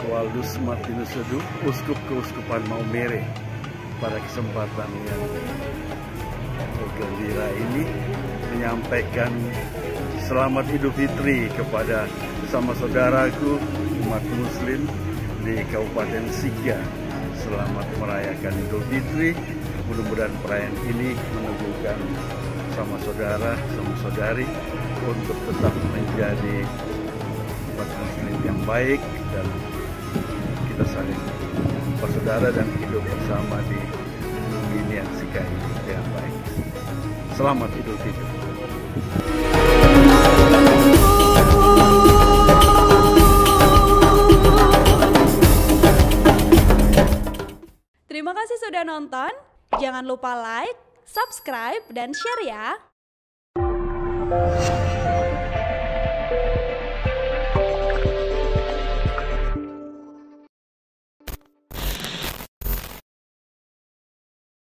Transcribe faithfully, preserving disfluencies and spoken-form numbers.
Edwaldus Martinus Sedu, Uskup Keuskupan Maumere, pada kesempatan yang bergembira ini menyampaikan selamat Idul Fitri kepada sama saudaraku umat muslim di Kabupaten Sikka. Selamat merayakan Idul Fitri. Mudah-mudahan perayaan ini menumbuhkan sama saudara, sama saudari untuk tetap menjadi umat muslim yang baik dan kita saling bersaudara dan hidup bersama di Nian Sikka yang baik. Selamat Idul Fitri. Terima kasih sudah nonton, jangan lupa like, subscribe, dan share ya!